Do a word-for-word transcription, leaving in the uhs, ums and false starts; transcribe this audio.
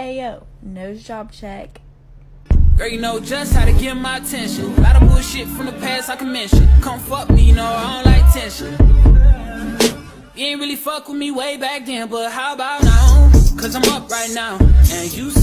Ayo, no job check. Girl, you know just how to get my attention. A lot of bullshit from the past I can mention. Come fuck me, you know I don't like tension. You ain't really fuck with me way back then, but how about now? Cause I'm up right now, and you